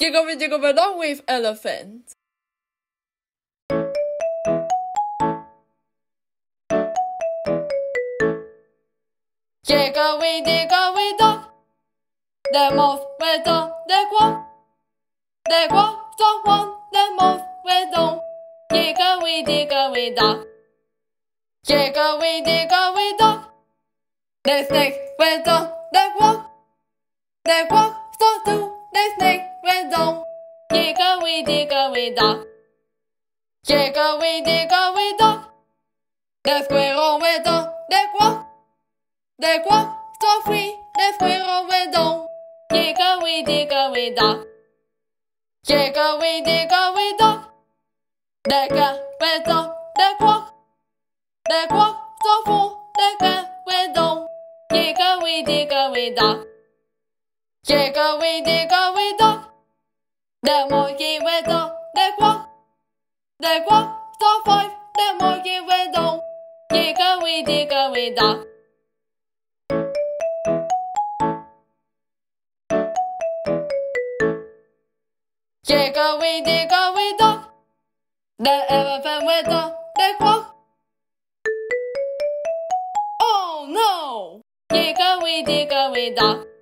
Jiggle along with elephant. Jiggle dock. They move with down, they walk. They walk, don't want, they move with down. Jiggle dock. Jiggle dock. They snake with down, they walk. They walk, so do they snake. Dickory dock. Dickory dock. The squirrel went on. They walk. They walk so free. The squirrel went on. Dickory dock. Dickory dock. The cat went on. They walk. They walk so full. The cat went on. Dickory dock. Dickory dock. The monkey went on, they walk, so five, the monkey went on. Dickory dock. Dickory dock. The elephant went on, they walk. Oh no! Dickory dock.